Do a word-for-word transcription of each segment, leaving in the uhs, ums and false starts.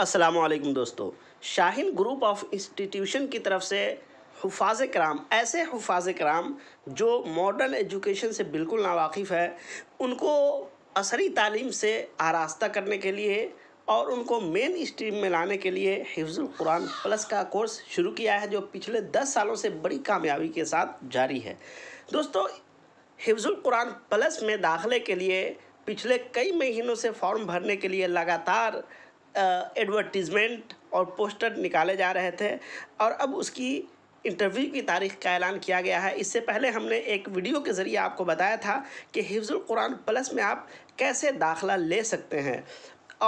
अस्सलाम वालेकुम दोस्तों, शाहीन ग्रुप ऑफ इंस्टीट्यूशन की तरफ से हुफाज कराम, ऐसे हुफाज कराम जो मॉडर्न एजुकेशन से बिल्कुल नावाकिफ़ है, उनको असरी तालीम से आरास्ता करने के लिए और उनको मेन स्ट्रीम में लाने के लिए हिफ्जुल कुरान प्लस का कोर्स शुरू किया है, जो पिछले दस सालों से बड़ी कामयाबी के साथ जारी है। दोस्तों, हिफ्जुल कुरान प्लस में दाखिले के लिए पिछले कई महीनों से फॉर्म भरने के लिए लगातार एडवर्टीज़मेंट और पोस्टर निकाले जा रहे थे और अब उसकी इंटरव्यू की तारीख का ऐलान किया गया है। इससे पहले हमने एक वीडियो के ज़रिए आपको बताया था कि हिफ्जुल कुरान प्लस में आप कैसे दाखिला ले सकते हैं,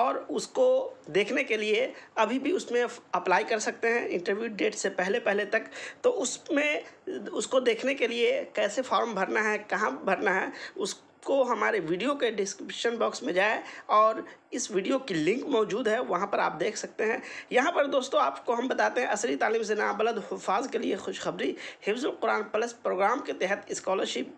और उसको देखने के लिए अभी भी उसमें अप्लाई कर सकते हैं इंटरव्यू डेट से पहले पहले तक। तो उसमें उसको देखने के लिए कैसे फॉर्म भरना है, कहाँ भरना है, उस को हमारे वीडियो के डिस्क्रिप्शन बॉक्स में जाए और इस वीडियो की लिंक मौजूद है, वहां पर आप देख सकते हैं। यहां पर दोस्तों आपको हम बताते हैं असली तालीम से नाबलद हुफाज के लिए खुशखबरी। हिफ्जुल कुरान प्लस प्रोग्राम के तहत स्कॉलरशिप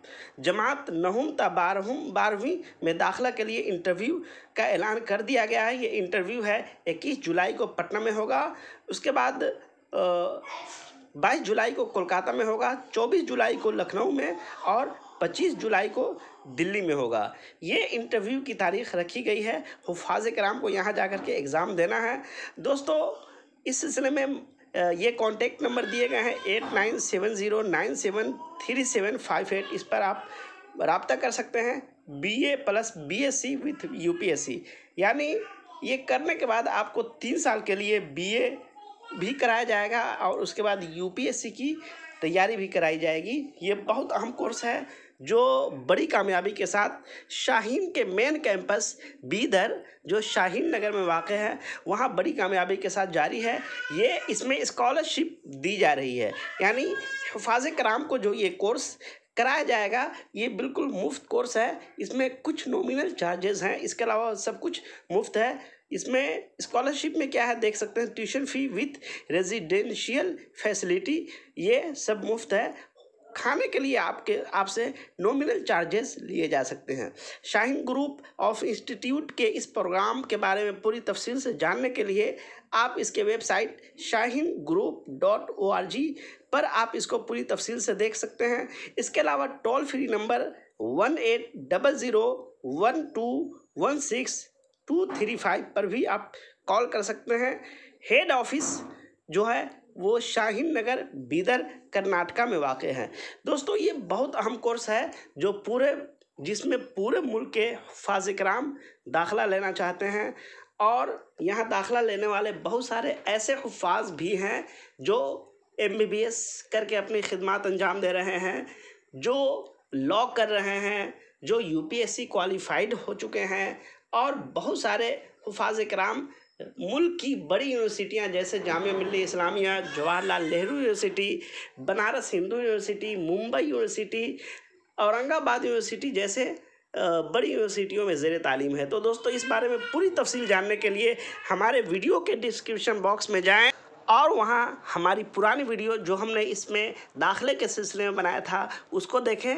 जमात नहुम ता बारहवीं बारहवीं में दाखिला के लिए इंटरव्यू का ऐलान कर दिया गया है। ये इंटरव्यू है इक्कीस जुलाई को पटना में होगा, उसके बाद आ, बाईस जुलाई को कोलकाता में होगा, चौबीस जुलाई को लखनऊ में और पच्चीस जुलाई को दिल्ली में होगा। ये इंटरव्यू की तारीख रखी गई है। हुफाज कराम को यहाँ जा कर के एग्ज़ाम देना है। दोस्तों, इस सिलसिले में ये कॉन्टेक्ट नंबर दिए गए हैं eight nine seven zero nine seven three seven five eight, इस पर आप रब्ता कर सकते हैं। BA plus BSc with UPSC, यानी ये करने के बाद आपको तीन साल के लिए बीए भी कराया जाएगा और उसके बाद यूपीएससी की तैयारी भी कराई जाएगी। ये बहुत अहम कोर्स है जो बड़ी कामयाबी के साथ शाहीन के मेन कैंपस बीदर, जो शाहीन नगर में वाक़ है, वहाँ बड़ी कामयाबी के साथ जारी है। ये इसमें स्कॉलरशिप दी जा रही है, यानी हिफाज़े कराम को जो ये कोर्स कराया जाएगा ये बिल्कुल मुफ्त कोर्स है। इसमें कुछ नॉमिनल चार्जेस हैं, इसके अलावा सब कुछ मुफ्त है। इसमें स्कॉलरशिप में क्या है देख सकते हैं, tuition fee with residential facility, ये सब मुफ्त है। खाने के लिए आपके आपसे नॉमिनल चार्जेस लिए जा सकते हैं। शाहीन ग्रुप ऑफ इंस्टीट्यूट के इस प्रोग्राम के बारे में पूरी तफसील से जानने के लिए आप इसके website Shaheen group dot O R G पर आप इसको पूरी तफसील से देख सकते हैं। इसके अलावा toll free number one eight double zero one two one six two three five पर भी आप कॉल कर सकते हैं। हेड ऑफिस जो है वो शाहीन नगर बीदर कर्नाटका में वाक़ है। दोस्तों, ये बहुत अहम कोर्स है जो पूरे जिसमें पूरे मुल्क के हुफ़ाज़ कराम दाखिला लेना चाहते हैं, और यहाँ दाखिला लेने वाले बहुत सारे ऐसे हुफ़ाज़ भी हैं जो एमबीबीएस करके अपनी खिदमत अंजाम दे रहे हैं, जो लॉ कर रहे हैं, जो यूपीएससी क्वालिफाइड हो चुके हैं, और बहुत सारे हुफ़ाज़ कराम मुल्क की बड़ी यूनिवर्सिटियां जैसे Jamia Millia Islamia, Jawaharlal Nehru university, Banaras Hindu university, Mumbai university, Aurangabad university जैसे बड़ी यूनिवर्सिटियों में ज़ेर तालीम है। तो दोस्तों, इस बारे में पूरी तफसील जानने के लिए हमारे वीडियो के डिस्क्रिप्शन बॉक्स में जाएँ और वहाँ हमारी पुरानी वीडियो जो हमने इसमें दाखिले के सिलसिले में बनाया था उसको देखें।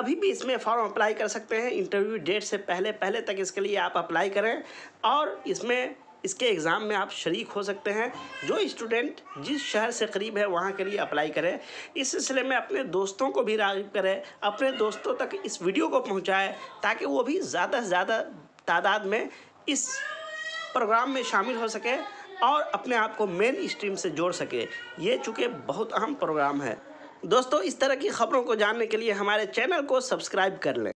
अभी भी इसमें फॉर्म अप्लाई कर सकते हैं, इंटरव्यू डेट से पहले पहले तक इसके लिए आप अप्लाई करें और इसमें इसके एग्ज़ाम में आप शरीक हो सकते हैं। जो स्टूडेंट जिस शहर से करीब है वहाँ के लिए अप्लाई करें। इस सिलसिले में अपने दोस्तों को भी राग़िब करें, अपने दोस्तों तक इस वीडियो को पहुँचाएँ ताकि वो भी ज़्यादा से ज़्यादा तादाद में इस प्रोग्राम में शामिल हो सके और अपने आप को मेन स्ट्रीम से जोड़ सके। ये चूँकि बहुत अहम प्रोग्राम है। दोस्तों, इस तरह की खबरों को जानने के लिए हमारे चैनल को सब्सक्राइब कर लें।